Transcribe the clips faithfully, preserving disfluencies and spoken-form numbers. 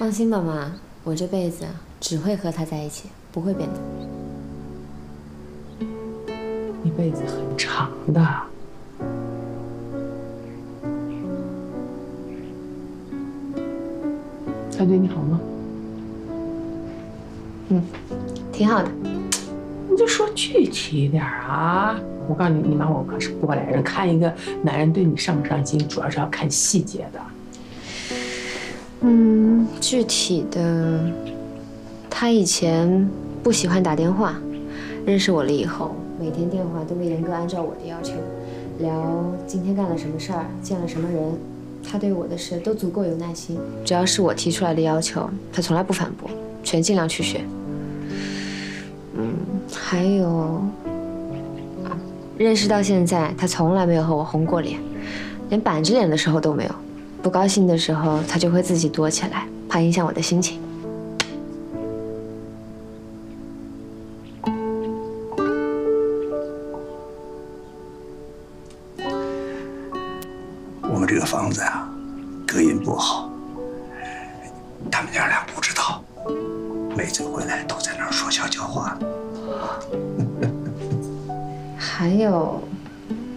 放心吧，妈，我这辈子只会和他在一起，不会变的。一辈子很长的。他对你好吗？嗯，挺好的。你就说具体一点啊！我告诉你，你妈我可是过来人，看一个男人对你上不上心，主要是要看细节的。 嗯，具体的，他以前不喜欢打电话，认识我了以后，每天电话都会严格按照我的要求，聊今天干了什么事儿，见了什么人，他对我的事都足够有耐心，只要是我提出来的要求，他从来不反驳，全尽量去学。嗯，还有，啊，认识到现在，他从来没有和我红过脸，连板着脸的时候都没有。 不高兴的时候，他就会自己躲起来，怕影响我的心情。我们这个房子啊，隔音不好。他们娘俩不知道，每次回来都在那儿说悄悄话。还有，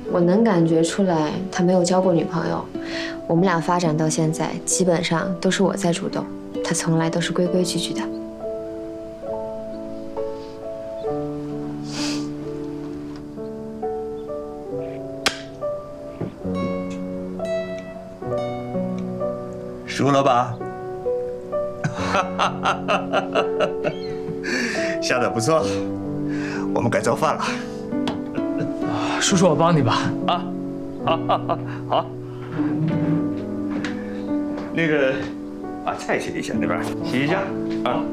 我能感觉出来，他没有交过女朋友。 我们俩发展到现在，基本上都是我在主动，他从来都是规规矩矩的。输了吧？下得不错，我们该做饭了。叔叔，我帮你吧。啊，好，好，好，好。 那个，把菜洗一下，那边洗一下啊。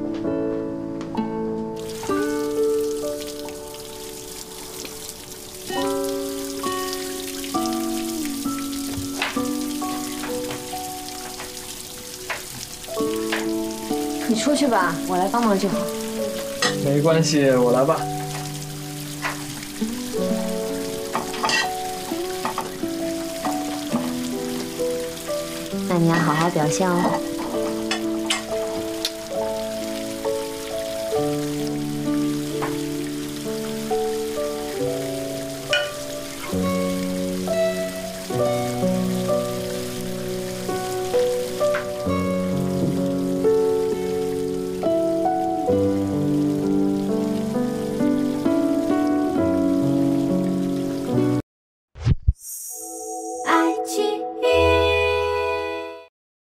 你出去吧，我来帮忙就好。没关系，我来吧。 那你要好好表现哦。爱情。